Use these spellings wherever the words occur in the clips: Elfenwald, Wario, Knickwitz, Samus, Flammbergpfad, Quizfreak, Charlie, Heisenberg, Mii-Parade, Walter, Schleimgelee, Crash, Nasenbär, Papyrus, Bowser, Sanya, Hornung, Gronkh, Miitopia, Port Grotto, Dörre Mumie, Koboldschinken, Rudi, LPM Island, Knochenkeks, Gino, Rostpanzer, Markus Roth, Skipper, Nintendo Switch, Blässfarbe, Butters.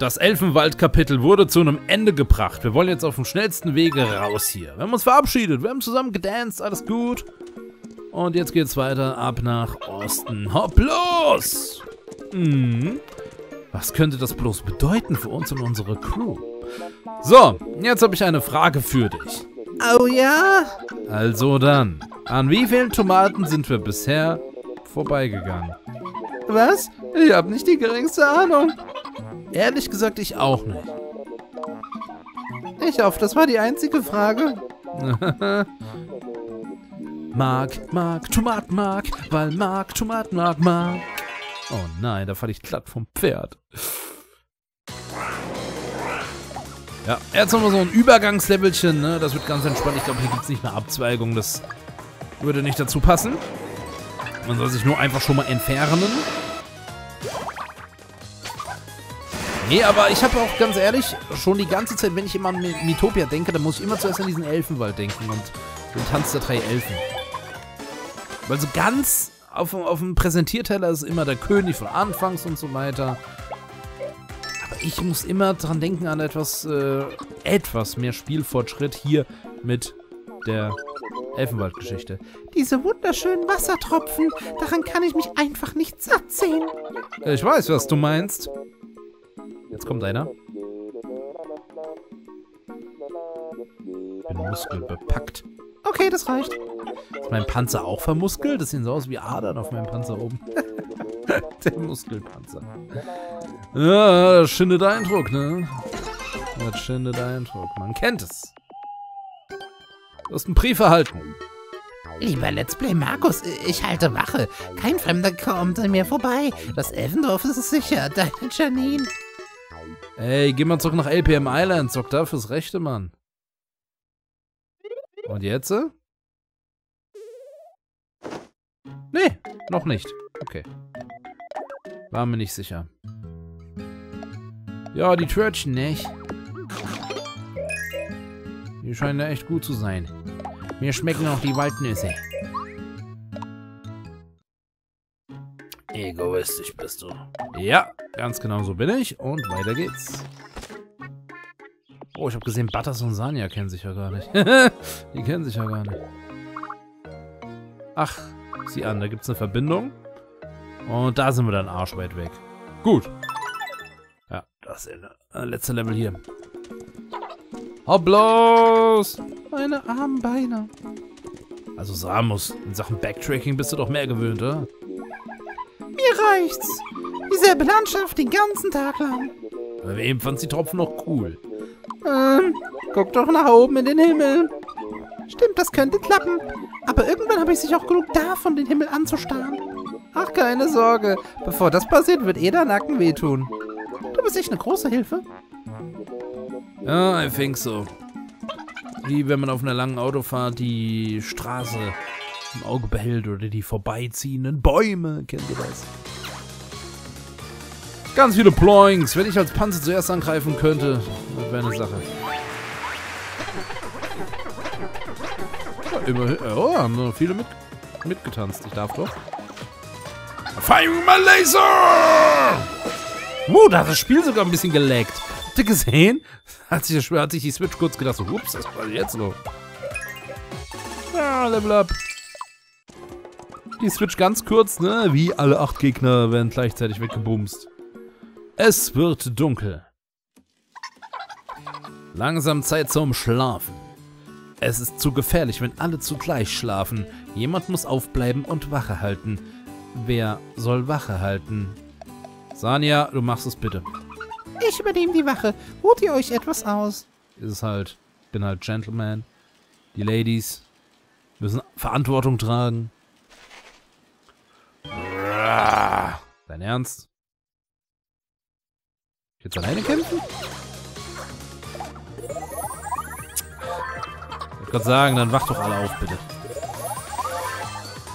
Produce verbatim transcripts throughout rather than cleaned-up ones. Das Elfenwald-Kapitel wurde zu einem Ende gebracht. Wir wollen jetzt auf dem schnellsten Wege raus hier. Wir haben uns verabschiedet, wir haben zusammen gedanced, alles gut. Und jetzt geht's weiter ab nach Osten. Hopp los! Hm. Was könnte das bloß bedeuten für uns und unsere Crew? So, jetzt habe ich eine Frage für dich. Oh ja? Also dann, an wie vielen Tomaten sind wir bisher vorbeigegangen? Was? Ich habe nicht die geringste Ahnung. Ehrlich gesagt, ich auch nicht. Ich hoffe, das war die einzige Frage. Mark, Mark, Tomat, Mark, weil Mark, Tomat, Mark, Mark. Oh nein, da falle ich glatt vom Pferd. Ja, jetzt haben wir so ein Übergangslevelchen, ne? Das wird ganz entspannt. Ich glaube, hier gibt es nicht mehr Abzweigungen. Das würde nicht dazu passen. Man soll sich nur einfach schon mal entfernen. Nee, aber ich habe auch ganz ehrlich schon die ganze Zeit, wenn ich immer an Miitopia denke, dann muss ich immer zuerst an diesen Elfenwald denken und den Tanz der drei Elfen. Weil so ganz auf, auf dem Präsentierteller ist immer der König von Anfangs und so weiter. Aber ich muss immer dran denken an etwas, äh, etwas mehr Spielfortschritt hier mit der Elfenwaldgeschichte. Diese wunderschönen Wassertropfen, daran kann ich mich einfach nicht satt sehen. Ich weiß, was du meinst. Jetzt kommt einer. Ich bin muskelbepackt. Okay, das reicht. Ist mein Panzer auch vermuskelt? Das sieht so aus wie Adern auf meinem Panzer oben. Der Muskelpanzer. Ja, das schindet Eindruck, ne? Das schindet Eindruck. Man kennt es. Du hast einen Brief erhalten. Lieber Let's Play Markus, ich halte Wache. Kein Fremder kommt an mir vorbei. Das Elfendorf ist sicher. Deine Janine. Ey, geh mal zurück nach L P M Island, sorg da fürs Rechte, Mann. Und jetzt? Äh? Nee, noch nicht. Okay. War mir nicht sicher. Ja, die Türchen nicht. Die scheinen da echt gut zu sein. Mir schmecken auch die Waldnüsse. Egoistisch bist du. Ja, ganz genau so bin ich. Und weiter geht's. Oh, ich habe gesehen, Butters und Sanya kennen sich ja gar nicht. Die kennen sich ja gar nicht. Ach, sieh an, da gibt's eine Verbindung. Und da sind wir dann arschweit weg. Gut. Ja, das ist der letzte Level hier. Hopp los! Meine armen Beine. Also Samus, in Sachen Backtracking bist du doch mehr gewöhnt, oder? Mir reicht's. Dieselbe Landschaft den ganzen Tag lang. Aber wem fand's die Tropfen noch cool? Ähm, guck doch nach oben in den Himmel. Stimmt, das könnte klappen. Aber irgendwann habe ich sich auch genug davon, den Himmel anzustarren. Ach, keine Sorge. Bevor das passiert, wird eh der Nacken wehtun. Du bist echt eine große Hilfe. Ja, I think so. Wie wenn man auf einer langen Autofahrt die Straße im Auge behält oder die vorbeiziehenden Bäume. Kennt ihr das? Ganz viele Ploings. Wenn ich als Panzer zuerst angreifen könnte, das wäre eine Sache. Immerhin. Oh, haben noch viele mit, mitgetanzt. Ich darf doch. Firing my laser! Mu, da hat das Spiel sogar ein bisschen geleckt. Habt ihr gesehen? Hat sich, hat sich die Switch kurz gedacht, so, ups, was war jetzt noch? Ja, Level Up. Die Switch ganz kurz, ne? Wie alle acht Gegner werden gleichzeitig weggebumst. Es wird dunkel. Langsam Zeit zum Schlafen. Es ist zu gefährlich, wenn alle zugleich schlafen. Jemand muss aufbleiben und Wache halten. Wer soll Wache halten? Sanya, du machst es bitte. Ich übernehme die Wache. Ruht ihr euch etwas aus? Ist es halt. Ich bin halt Gentleman. Die Ladies müssen Verantwortung tragen. Dein Ernst? Jetzt alleine kämpfen? Ich wollte gerade sagen, dann wacht doch alle auf, bitte.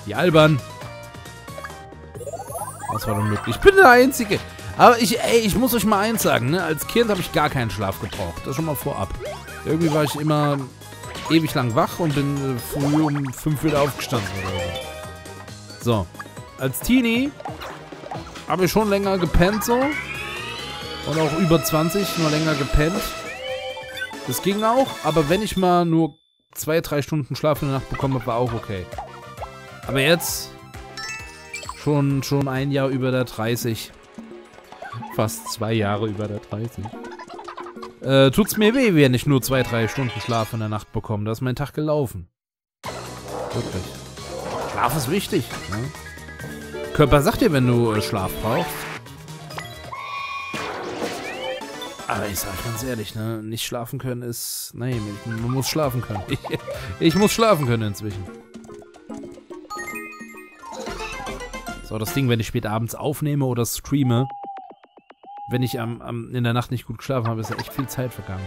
Die Albern. Das war doch möglich. Ich bin der Einzige. Aber ich, ey, ich muss euch mal eins sagen, ne? Als Kind habe ich gar keinen Schlaf gebraucht. Das schon mal vorab. Irgendwie war ich immer ewig lang wach und bin früh um fünf wieder aufgestanden oder so. So. Als Teenie habe ich schon länger gepennt so. Und auch über zwanzig, nur länger gepennt. Das ging auch, aber wenn ich mal nur zwei, drei Stunden Schlaf in der Nacht bekommen habe, war auch okay. Aber jetzt schon, schon ein Jahr über der dreißig. Fast zwei Jahre über der dreißig. Äh, tut's mir weh, wenn ich nur zwei, drei Stunden Schlaf in der Nacht bekomme. Da ist mein Tag gelaufen. Wirklich. Schlaf ist wichtig. Ne? Körper sagt dir, wenn du äh, Schlaf brauchst. Aber ich sag ganz ehrlich, ne? Nicht schlafen können ist... Nein, man muss schlafen können. Ich, ich muss schlafen können inzwischen. So, das Ding, wenn ich spät abends aufnehme oder streame, wenn ich am, am, in der Nacht nicht gut geschlafen habe, ist ja echt viel Zeit vergangen.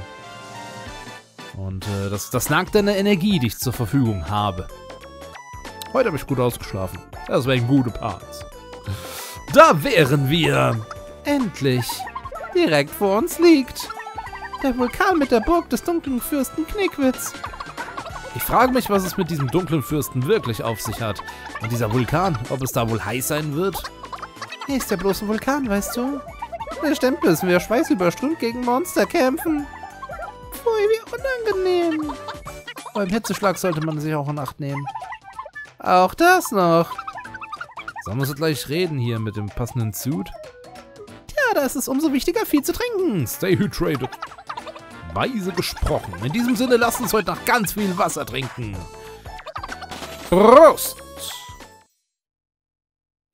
Und äh, das, das nagt an der Energie, die ich zur Verfügung habe. Heute habe ich gut ausgeschlafen. Das wären gute Parts. Da wären wir. Endlich. Direkt vor uns liegt der Vulkan mit der Burg des dunklen Fürsten Knickwitz. Ich frage mich, was es mit diesem dunklen Fürsten wirklich auf sich hat. Und dieser Vulkan, ob es da wohl heiß sein wird? Er ist ja bloß ein Vulkan, weißt du? Bestimmt müssen wir schweißüberströmt gegen Monster kämpfen. Pfui, wie unangenehm. Beim Hitzeschlag sollte man sich auch in Acht nehmen. Auch das noch. Sollen wir so gleich reden hier mit dem passenden Suit? Tja, da ist es umso wichtiger, viel zu trinken. Stay hydrated. Weise gesprochen. In diesem Sinne, lasst uns heute noch ganz viel Wasser trinken. Prost!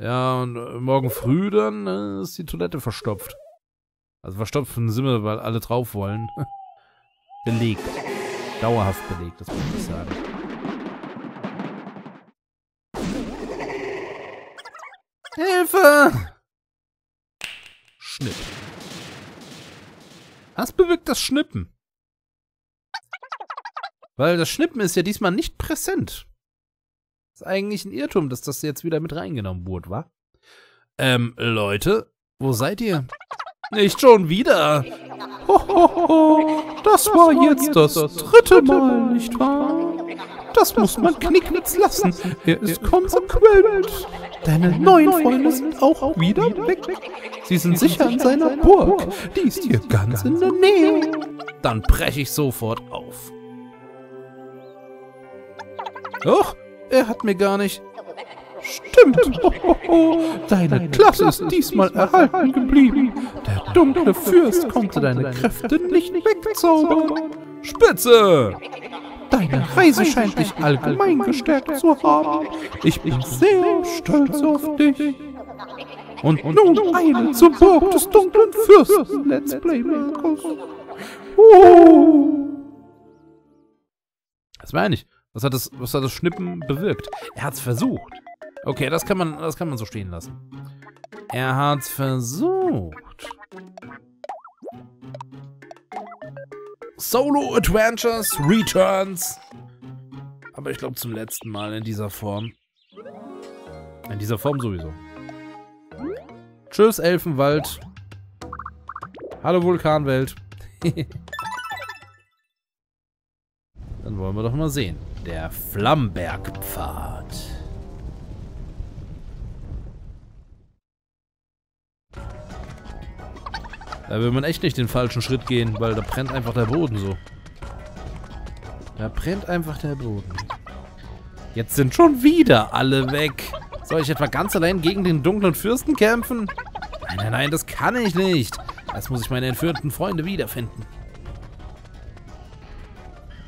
Ja, und morgen früh dann äh, ist die Toilette verstopft. Also verstopft sind wir, weil alle drauf wollen. Belegt. Dauerhaft belegt, das muss ich sagen. Hilfe! Schnipp. Was bewirkt das Schnippen? Weil das Schnippen ist ja diesmal nicht präsent. Ist eigentlich ein Irrtum, dass das jetzt wieder mit reingenommen wurde, wa? Ähm, Leute, wo seid ihr? Nicht schon wieder! Hohoho, das, das war jetzt das, das dritte Mal, Mal, nicht wahr? Das, das muss man Knickwitz lassen. lassen. Er ist konsequent. Deine, Deine neuen Freunde sind auch, auch wieder weg. weg. Sie sind sicher an seiner Burg. Burg. Die ist hier ganz, ganz in der Nähe. Dann breche ich sofort auf. Och! Er hat mir gar nicht... Stimmt! Oh, oh, oh. Deine, deine Klasse, Klasse ist diesmal erhalten geblieben. Der dunkle, dunkle Fürst, Fürst konnte deine, deine Kräfte nicht wegzaubern. Spitze! Deine Reise scheint dich allgemein gestärkt zu haben. Ich bin sehr stolz auf dich. Und, und nun eine zur Burg des dunklen Fürsten. Let's play, Markus. Oh. Das meine ich. Was hat, das, was hat das Schnippen bewirkt? Er hat's versucht. Okay, das kann man, das kann man so stehen lassen. Er hat's versucht. Solo Adventures Returns. Aber ich glaube zum letzten Mal in dieser Form. In dieser Form sowieso. Tschüss, Elfenwald. Hallo, Vulkanwelt. Dann wollen wir doch mal sehen. Der Flammbergpfad. Da will man echt nicht den falschen Schritt gehen, weil da brennt einfach der Boden so. Da brennt einfach der Boden. Jetzt sind schon wieder alle weg. Soll ich etwa ganz allein gegen den dunklen Fürsten kämpfen? Nein, nein, nein, das kann ich nicht. Jetzt muss ich meine entführten Freunde wiederfinden.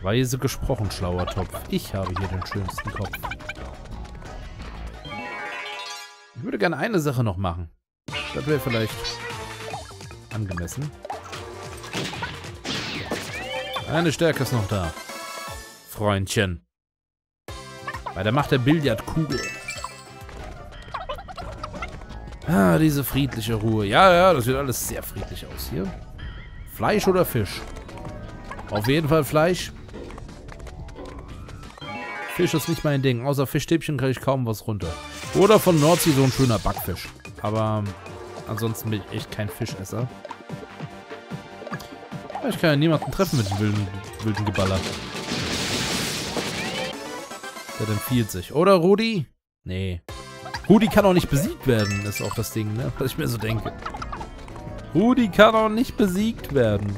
Weise gesprochen, schlauer Topf. Ich habe hier den schönsten Kopf. Ich würde gerne eine Sache noch machen. Das wäre vielleicht angemessen. Eine Stärke ist noch da. Freundchen. Bei der Macht der Billardkugel. Ah, diese friedliche Ruhe. Ja, ja, das sieht alles sehr friedlich aus hier. Fleisch oder Fisch? Auf jeden Fall Fleisch. Fisch ist nicht mein Ding. Außer Fischstäbchen kriege ich kaum was runter. Oder von Nordsee so ein schöner Backfisch. Aber ansonsten bin ich echt kein Fischesser. Ich kann ja niemanden treffen mit dem wilden, wilden Geballer. Der empfiehlt sich. Oder Rudi? Nee. Rudi kann auch nicht besiegt werden, ist auch das Ding, ne? Was ich mir so denke. Rudi kann auch nicht besiegt werden.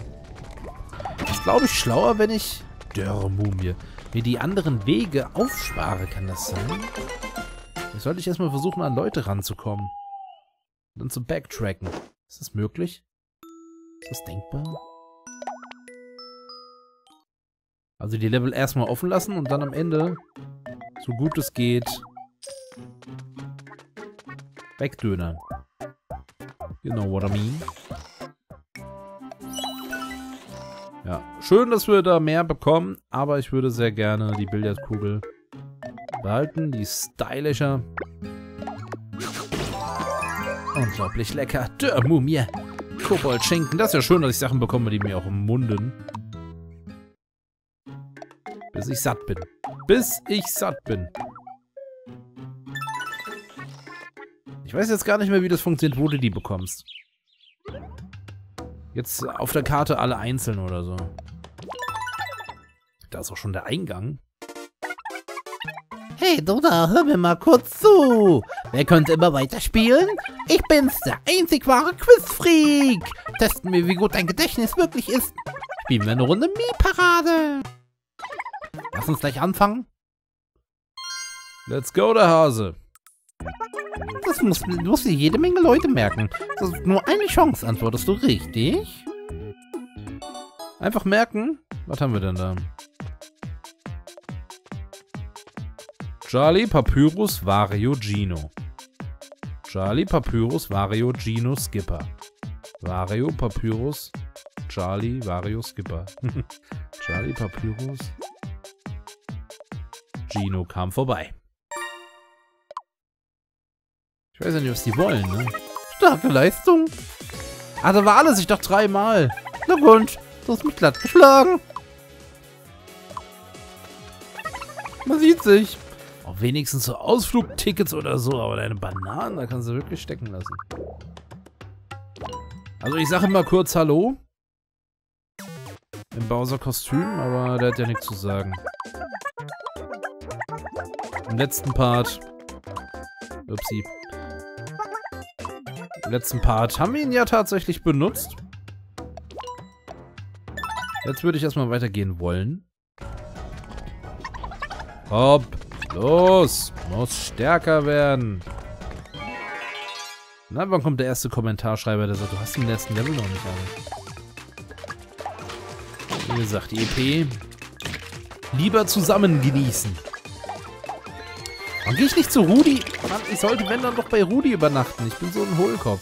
Ist, glaube ich, schlauer, wenn ich Dörre Mumie mir die anderen Wege aufspare. Kann das sein? Jetzt sollte ich erstmal versuchen, an Leute ranzukommen. Und dann zu backtracken. Ist das möglich? Ist das denkbar? Also die Level erstmal offen lassen und dann am Ende, so gut es geht, wegdöner. You know what I mean? Ja, schön, dass wir da mehr bekommen, aber ich würde sehr gerne die Billardkugel behalten. Die ist stylischer. Unglaublich lecker. Dörre Mumie. Koboldschinken. Das ist ja schön, dass ich Sachen bekomme, die mir auch im Munden. Bis ich satt bin. Bis ich satt bin. Ich weiß jetzt gar nicht mehr, wie das funktioniert, wo du die bekommst. Jetzt auf der Karte alle einzeln oder so. Da ist auch schon der Eingang. Hey, Dona, hör mir mal kurz zu. Wer könnte immer weiterspielen? Ich bin's, der einzig wahre Quizfreak. Testen wir, wie gut dein Gedächtnis wirklich ist. Spielen wir eine Runde Mii-Parade. Lass uns gleich anfangen. Let's go, der Hase. Das muss, muss dir jede Menge Leute merken. Das ist nur eine Chance, antwortest du richtig? Einfach merken. Was haben wir denn da? Charlie, Papyrus, Wario, Gino. Charlie, Papyrus, Wario, Gino, Skipper. Wario, Papyrus, Charlie, Wario, Skipper. Charlie, Papyrus. Gino kam vorbei. Ich weiß ja nicht, was die wollen, ne? Starke Leistung. Ah, da war alles, ich doch dreimal. Glückwunsch, du hast mich glatt geschlagen. Man sieht sich. Auch wenigstens so Ausflugtickets oder so, aber deine Bananen, da kannst du wirklich stecken lassen. Also ich sage mal kurz Hallo. Im Bowser-Kostüm, aber der hat ja nichts zu sagen. Im letzten Part. Upsi. Im letzten Part haben wir ihn ja tatsächlich benutzt. Jetzt würde ich erstmal weitergehen wollen. Hopp. Los. Muss stärker werden. Na, wann kommt der erste Kommentarschreiber, der sagt, du hast den letzten Level noch nicht an. Wie gesagt, die E P. Lieber zusammen genießen. Warum gehe ich nicht zu Rudi? Mann, ich sollte, wenn, dann doch bei Rudi übernachten. Ich bin so ein Hohlkopf.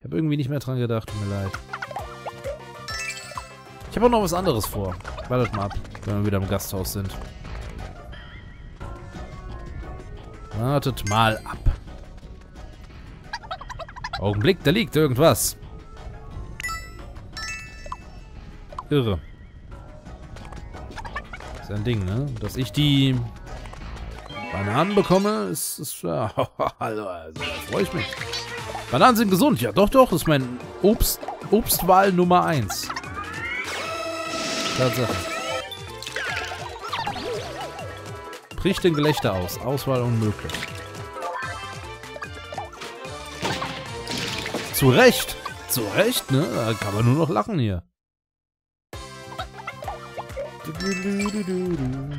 Ich habe irgendwie nicht mehr dran gedacht. Tut mir leid. Ich habe auch noch was anderes vor. Wartet mal ab, wenn wir wieder im Gasthaus sind. Wartet mal ab. Augenblick, da liegt irgendwas. Irre. Ist ein Ding, ne? Dass ich die Bananen bekomme, ist, ist ja, also, also, da freue ich mich. Bananen sind gesund. Ja, doch, doch. Das ist mein Obst, Obstwahl Nummer eins. Tatsache. Bricht den Gelächter aus. Auswahl unmöglich. Zu Recht. Zu Recht, ne? Da kann man nur noch lachen hier. Du, du, du, du, du, du.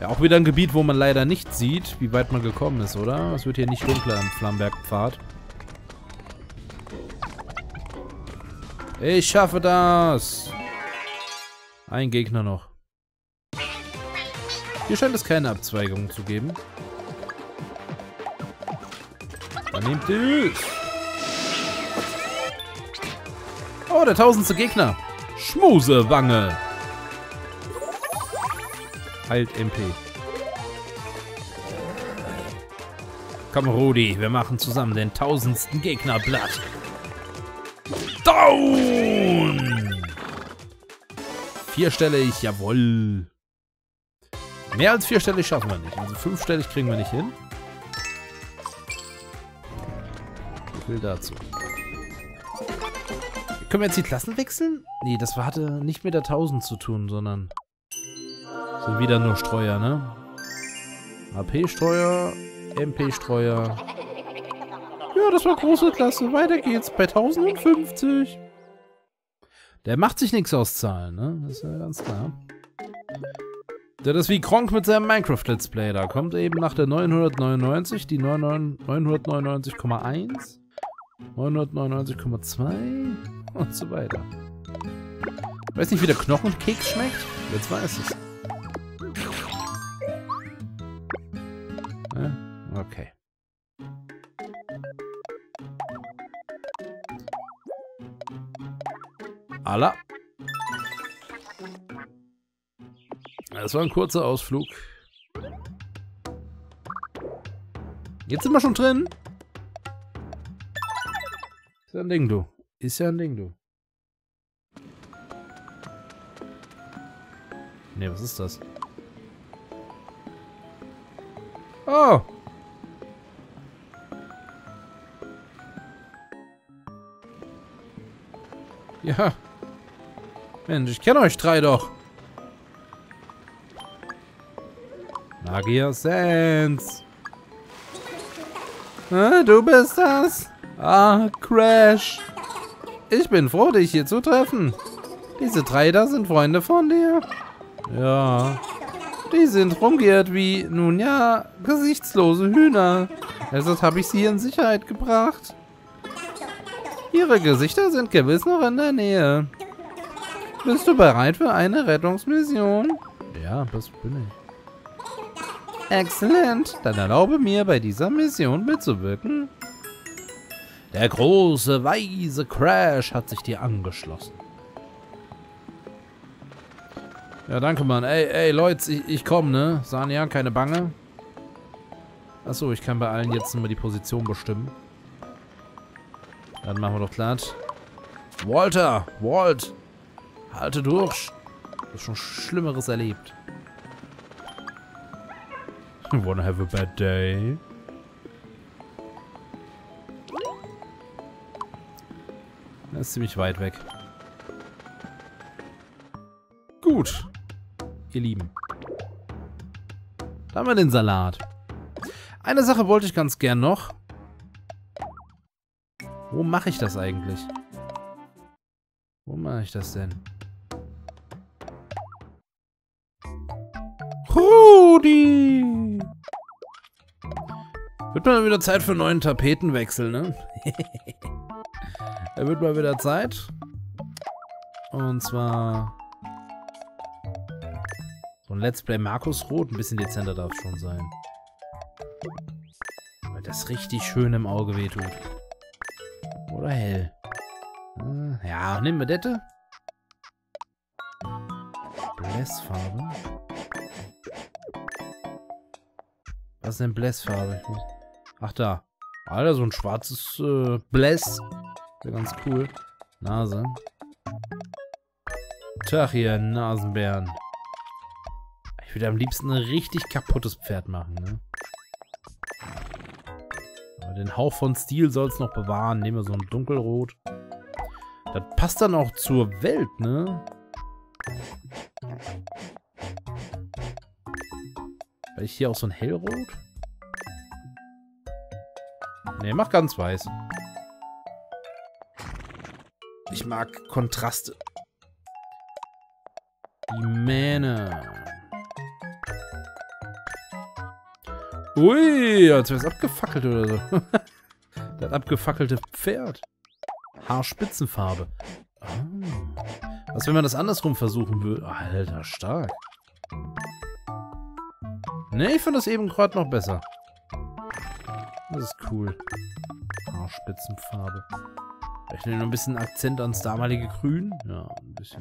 Ja, auch wieder ein Gebiet, wo man leider nicht sieht, wie weit man gekommen ist, oder? Es wird hier nicht dunkler am Flammbergpfad. Ich schaffe das! Ein Gegner noch. Hier scheint es keine Abzweigung zu geben. Dann nehmt ihr. Oh, der tausendste Gegner! Schmusewange! Halt M P. Komm, Rudi, wir machen zusammen den tausendsten Gegner platt. Down! Vierstellig, jawohl. Mehr als vierstellig schaffen wir nicht. Also fünfstellig kriegen wir nicht hin. So viel dazu. Können wir jetzt die Klassen wechseln? Nee, das hatte nicht mit der tausend zu tun, sondern... Sind wieder nur Streuer, ne? A P-Streuer, M P-Streuer. Ja, Ja, das war große Klasse. Weiter geht's bei tausendfünfzig. Der macht sich nichts aus Zahlen, ne? Das ist ja ganz klar. Der ist wie Gronkh mit seinem Minecraft-Let's Play. Da kommt eben nach der neunhundertneunundneunzig die neunhundertneunundneunzig Komma eins, neunhundertneunundneunzig Komma zwei und so weiter. Ich weiß nicht, wie der Knochenkeks schmeckt. Jetzt weiß es. Ja, okay. Alla. Das war ein kurzer Ausflug. Jetzt sind wir schon drin. Ist ja ein Ding, du. Ist ja ein Ding, du. Ne, was ist das? Oh! Ja. Mensch, ich kenne euch drei doch. Magier Sands. Ah, du bist das. Ah, Crash. Ich bin froh, dich hier zu treffen. Diese drei da sind Freunde von dir. Ja. Die sind rumgeirrt wie, nun ja, gesichtslose Hühner. Deshalb habe ich sie in Sicherheit gebracht. Ihre Gesichter sind gewiss noch in der Nähe. Bist du bereit für eine Rettungsmission? Ja, das bin ich. Exzellent. Dann erlaube mir, bei dieser Mission mitzuwirken. Der große, weise Crash hat sich dir angeschlossen. Ja, danke, Mann. Ey, ey, Leute, ich, ich komme, ne? Sanya, keine Bange. Achso, ich kann bei allen jetzt immer die Position bestimmen. Dann machen wir doch platt. Walter! Walt! Halte durch! Du hast schon Schlimmeres erlebt. I wanna have a bad day. Das ist ziemlich weit weg. Gut. Ihr Lieben. Da haben wir den Salat. Eine Sache wollte ich ganz gern noch. Wo mache ich das eigentlich? Wo mache ich das denn? Rudi! Wird mal wieder Zeit für einen neuen Tapetenwechsel, ne? Da wird mal wieder Zeit. Und zwar... so ein Let's Play Markus Roth. Ein bisschen dezenter darf es schon sein. Weil das richtig schön im Auge wehtut. Oder hell. Ja, nehmen wir dette. Blässfarbe. Was ist denn Blässfarbe? Ach da. Alter, so ein schwarzes äh, Bläss. Wäre ganz cool. Nase. Tag hier, Nasenbären. Ich würde am liebsten ein richtig kaputtes Pferd machen, ne? Aber den Hauch von Stil soll es noch bewahren. Nehmen wir so ein Dunkelrot. Das passt dann auch zur Welt, ne? Weil ich hier auch so ein Hellrot? Ne, mach ganz weiß. Ich mag Kontraste. Die Mähne. Ui, als wäre es abgefackelt oder so. Das abgefackelte Pferd. Haarspitzenfarbe. Oh. Was, wenn man das andersrum versuchen würde? Alter, stark. Ne, ich fand das eben gerade noch besser. Das ist cool. Haarspitzenfarbe. Ich nehme noch ein bisschen Akzent ans damalige Grün. Ja, ein bisschen.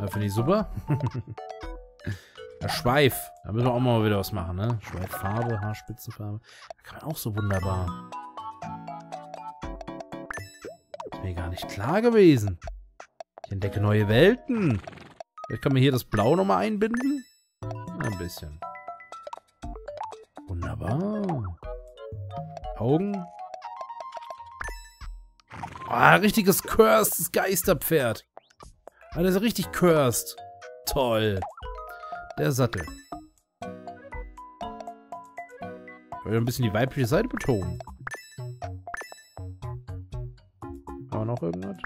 Ja, finde ich super. Der Schweif. Da müssen wir auch mal wieder was machen, ne? Schweiffarbe, Haarspitzenfarbe. Da kann man auch so wunderbar. Ist mir gar nicht klar gewesen. Ich entdecke neue Welten. Vielleicht kann man hier das Blau nochmal einbinden. Ein bisschen. Wunderbar. Augen. Ah, richtiges cursedes Geisterpferd. Ah, das ist richtig cursed. Toll. Der Sattel. ein bisschen die weibliche Seite betonen. Aber noch irgendwas.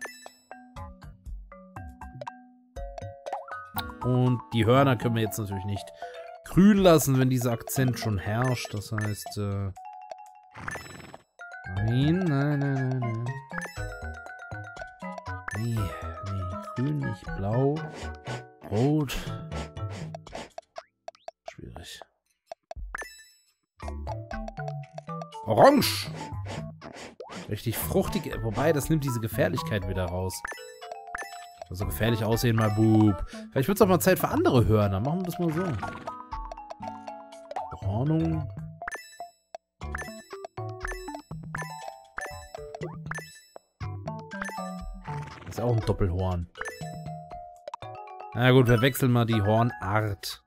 Und die Hörner können wir jetzt natürlich nicht grün lassen, wenn dieser Akzent schon herrscht. Das heißt, äh nein, nein, nein, nein, nein. Nee, nee, grün, nicht blau, rot. Schwierig. Orange! Richtig fruchtig, wobei, das nimmt diese Gefährlichkeit wieder raus. So gefährlich aussehen, mal Bub. Vielleicht wird es auch mal Zeit für andere Hörner. Machen wir das mal so. Hornung. Ist ja auch ein Doppelhorn. Na gut, wir wechseln mal die Hornart.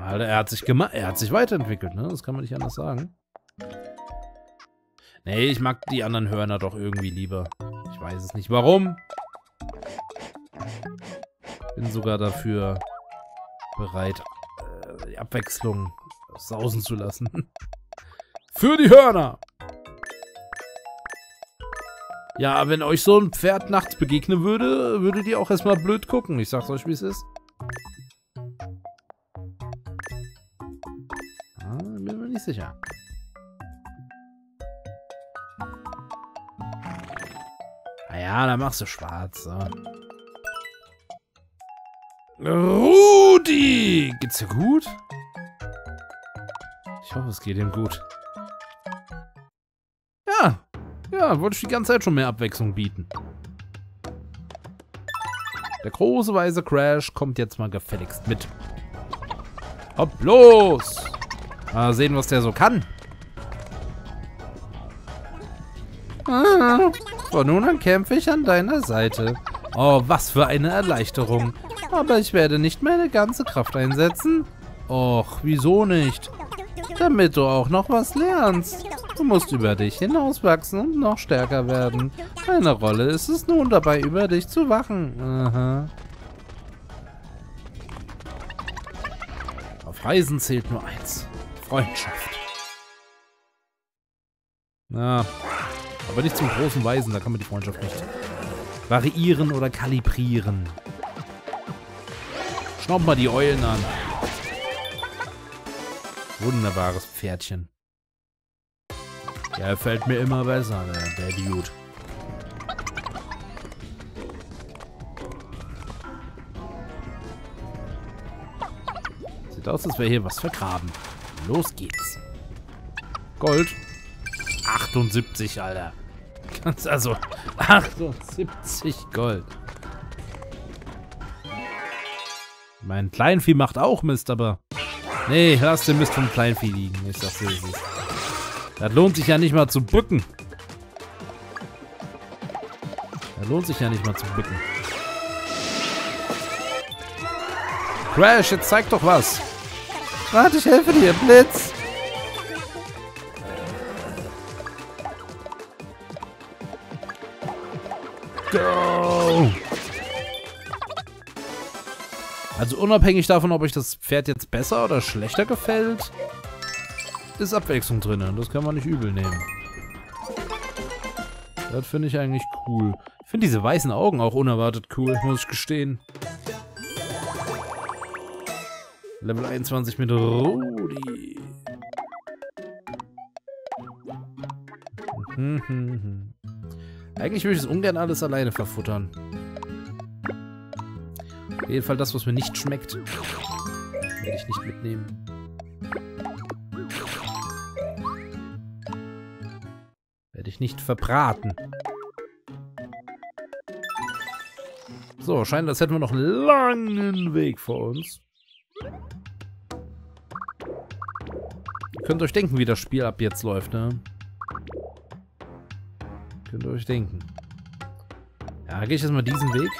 Alter, er hat sich gemacht. Er hat sich weiterentwickelt, ne? Das kann man nicht anders sagen. Nee, ich mag die anderen Hörner doch irgendwie lieber. Ich weiß es nicht warum. Bin sogar dafür bereit, die Abwechslung sausen zu lassen. Für die Hörner! Ja, wenn euch so ein Pferd nachts begegnen würde, würdet ihr auch erstmal blöd gucken. Ich sag's euch, wie es ist. Ah, bin mir nicht sicher. Ja, dann machst du schwarz. So. Rudi! Geht's dir gut? Ich hoffe, es geht ihm gut. Ja. Ja, wollte ich die ganze Zeit schon mehr Abwechslung bieten. Der große weiße Crash kommt jetzt mal gefälligst mit. Hopp los! Mal sehen, was der so kann. Ah. Von nun an kämpfe ich an deiner Seite. Oh, was für eine Erleichterung. Aber ich werde nicht meine ganze Kraft einsetzen. Och, wieso nicht? Damit du auch noch was lernst. Du musst über dich hinauswachsen und noch stärker werden. Meine Rolle ist es nun dabei, über dich zu wachen. Aha. Auf Reisen zählt nur eins. Freundschaft. Na... Ah. Aber nicht zum großen Weisen, da kann man die Freundschaft nicht variieren oder kalibrieren. Schnaub mal die Eulen an. Wunderbares Pferdchen. Der gefällt mir immer besser, der, der Dude. Sieht aus, als wäre hier was vergraben. Los geht's. Gold. achtundsiebzig, Alter. Ganz also achtundsiebzig Gold. Mein Kleinvieh macht auch Mist, aber... Nee, lass den Mist vom Kleinvieh liegen. Ich sag's dir, das lohnt sich ja nicht mal zu bücken. Das lohnt sich ja nicht mal zu bücken. Crash, jetzt zeig doch was. Warte, ich helfe dir, Blitz. Go! Also unabhängig davon, ob euch das Pferd jetzt besser oder schlechter gefällt, ist Abwechslung drin. Das kann man nicht übel nehmen. Das finde ich eigentlich cool. Ich finde diese weißen Augen auch unerwartet cool, muss ich gestehen. Level einundzwanzig mit Rudi. Hm, hm, hm. Eigentlich würde ich es ungern alles alleine verfuttern. Auf jeden Fall das, was mir nicht schmeckt, werde ich nicht mitnehmen. Werde ich nicht verbraten. So, scheint, als hätten wir noch einen langen Weg vor uns. Ihr könnt euch denken, wie das Spiel ab jetzt läuft, ne? Könnt ihr euch denken. Ja, gehe ich jetzt mal diesen Weg.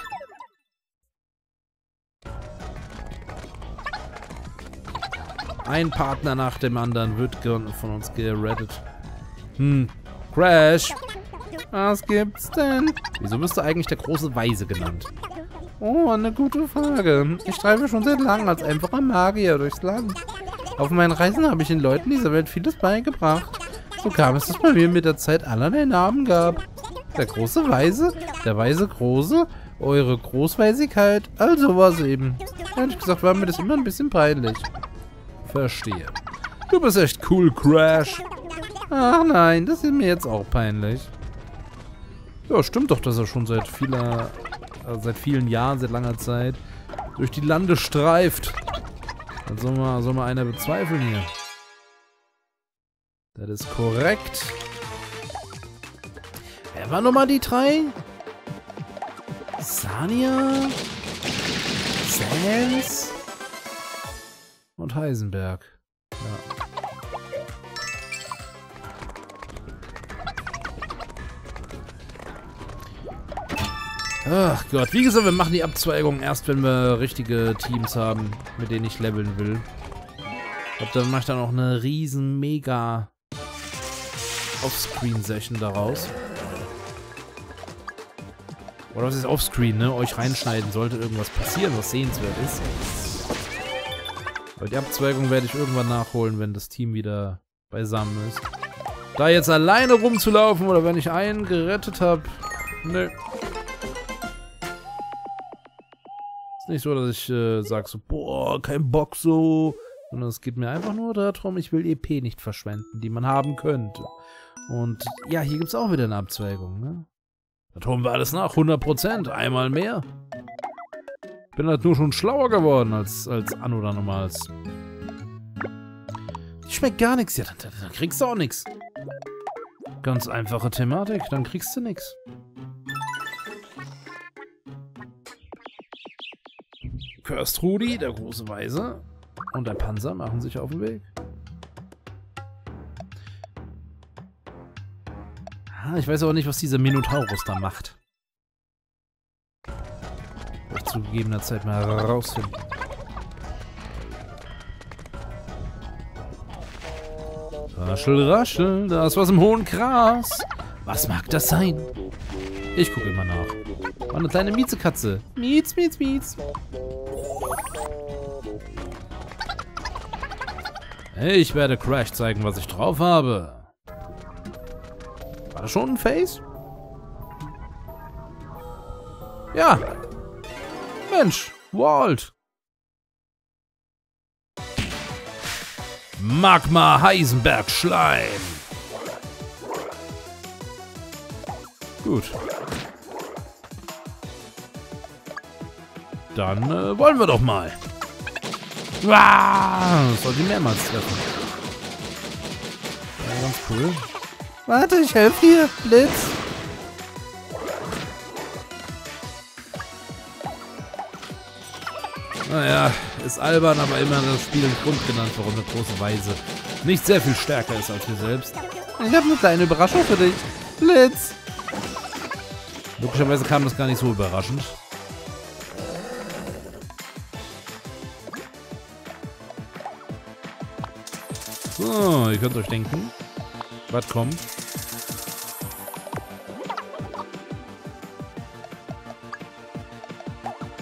Ein Partner nach dem anderen wird von uns gerettet. Hm, Crash. Was gibt's denn? Wieso bist du eigentlich der große Weise genannt? Oh, eine gute Frage. Ich treibe schon seit langem als einfacher Magier durchs Land. Auf meinen Reisen habe ich den Leuten dieser Welt vieles beigebracht. So kam es, dass bei mir mit der Zeit allerlei Namen gab. Der große Weise, der weise Große, eure Großweisigkeit, all sowas eben. Ehrlich gesagt war mir das immer ein bisschen peinlich. Verstehe. Du bist echt cool, Crash. Ach nein, das ist mir jetzt auch peinlich. Ja, stimmt doch, dass er schon seit vieler, also seit vielen Jahren, seit langer Zeit durch die Lande streift. Dann soll mal, soll mal einer bezweifeln hier. Das ist korrekt. Wer waren nochmal die drei? Sanya, Sands und Heisenberg. Ja. Ach Gott, wie gesagt, wir machen die Abzweigung erst, wenn wir richtige Teams haben, mit denen ich leveln will. Ich glaube, dann mache ich dann auch eine riesen mega Offscreen-Session daraus. Oder was ist Offscreen, ne? Euch reinschneiden sollte irgendwas passieren, was sehenswert ist. Aber die Abzweigung werde ich irgendwann nachholen, wenn das Team wieder beisammen ist. Da jetzt alleine rumzulaufen oder wenn ich einen gerettet habe, nö. Nicht so, dass ich äh, sage so, boah, kein Bock so, sondern es geht mir einfach nur darum, ich will E P nicht verschwenden, die man haben könnte. Und ja, hier gibt es auch wieder eine Abzweigung, ne? Da holen wir alles nach, hundert Prozent, einmal mehr. Ich bin halt nur schon schlauer geworden als, als Anno oder nochmals. Schmeckt gar nichts, ja, dann, dann, dann kriegst du auch nichts. Ganz einfache Thematik, dann kriegst du nichts. Cursed Rudi, der große Weise, und der Panzer machen sich auf den Weg. Ah, ich weiß aber nicht, was dieser Minotaurus da macht. Will ich zu gegebener Zeit mal rausfinden. Raschel, raschel, da ist was im hohen Gras. Was mag das sein? Ich gucke immer nach. War eine kleine Miezekatze. Mietz, mietz, mietz. Ich werde Crash zeigen, was ich drauf habe. War das schon ein Face? Ja. Mensch, Walt. Magma Heisenberg Schleim. Gut. Dann äh, wollen wir doch mal. Wow, das sollte ich mehrmals treffen. Ja, ganz cool. Warte, ich helfe dir. Blitz. Naja, ist albern, aber immer das Spiel im Grund genannt, warum eine große Weise nicht sehr viel stärker ist als wir selbst. Ich habe eine kleine Überraschung für dich. Blitz. Möglicherweise kam das gar nicht so überraschend. So, ihr könnt euch denken, was kommt.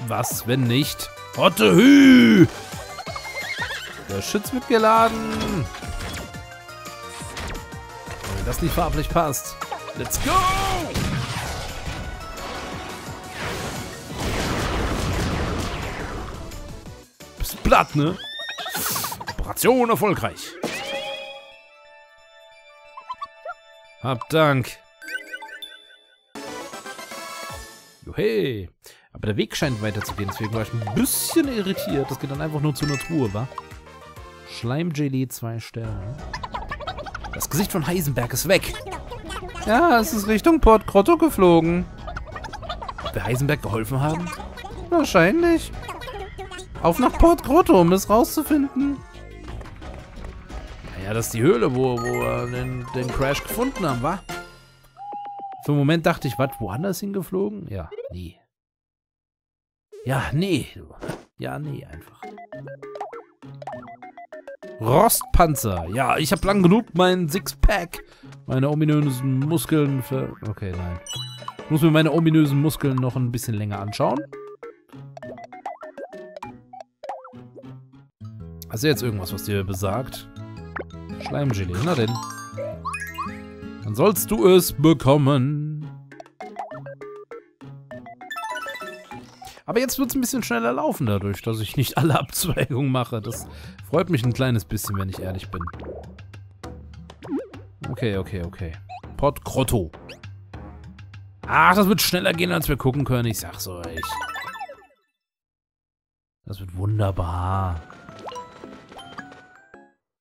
Was, wenn nicht? Hotte Hü! Der Schütz wird geladen. Wenn das nicht farblich passt. Let's go! Bist platt, ne? Operation erfolgreich. Hab Dank. Juhey. Aber der Weg scheint weiterzugehen, deswegen war ich ein bisschen irritiert. Das geht dann einfach nur zu einer Truhe, wa? Schleimgelee, zwei Sterne. Das Gesicht von Heisenberg ist weg. Ja, es ist Richtung Port Grotto geflogen. Hat der Heisenberg geholfen haben? Wahrscheinlich. Auf nach Port Grotto, um es rauszufinden. Ja, das ist die Höhle, wo, wo wir den, den Crash gefunden haben, wa? Für einen Moment dachte ich, was, woanders hingeflogen? Ja, nee. Ja, nee. Ja, nee, einfach. Rostpanzer. Ja, ich habe lang genug meinen Sixpack. Meine ominösen Muskeln für... Okay, nein. Ich muss mir meine ominösen Muskeln noch ein bisschen länger anschauen. Hast du jetzt irgendwas, was dir besagt? Schleimgelee, na denn. Dann sollst du es bekommen. Aber jetzt wird es ein bisschen schneller laufen dadurch, dass ich nicht alle Abzweigungen mache. Das freut mich ein kleines bisschen, wenn ich ehrlich bin. Okay, okay, okay. Port Grotto. Ach, das wird schneller gehen, als wir gucken können. Ich sag's euch. Das wird wunderbar.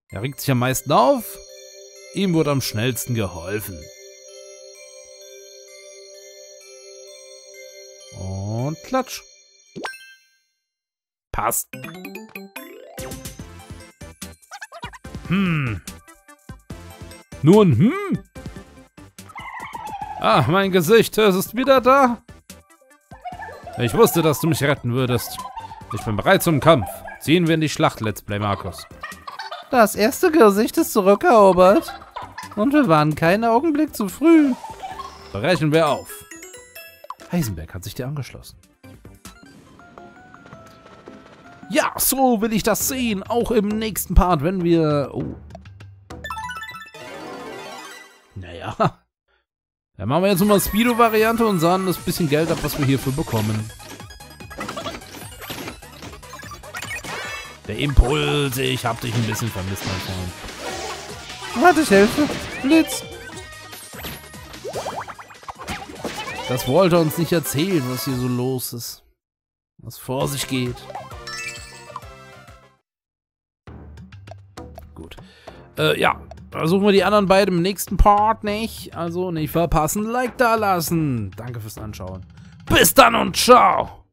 Er regt sich am meisten auf. Ihm wurde am schnellsten geholfen. Und klatsch. Passt. Hm. Nur ein Hm? Ah, mein Gesicht, es ist wieder da. Ich wusste, dass du mich retten würdest. Ich bin bereit zum Kampf. Ziehen wir in die Schlacht, Let's Play Markus. Das erste Gesicht ist zurückerobert. Und wir waren keinen Augenblick zu früh. Brechen wir auf. Heisenberg hat sich dir angeschlossen. Ja, so will ich das sehen. Auch im nächsten Part, wenn wir... Oh. Naja. Dann machen wir jetzt nochmal Speedo-Variante und sahen das bisschen Geld ab, was wir hierfür bekommen. Der Impuls, ich hab dich ein bisschen vermisst, mein Freund. Warte, ich helfe. Blitz. Dass Walter uns nicht erzählen, was hier so los ist. Was vor sich geht. Gut. Äh, ja. Versuchen wir die anderen beiden im nächsten Part nicht. Also nicht verpassen. Like da lassen. Danke fürs Anschauen. Bis dann und ciao.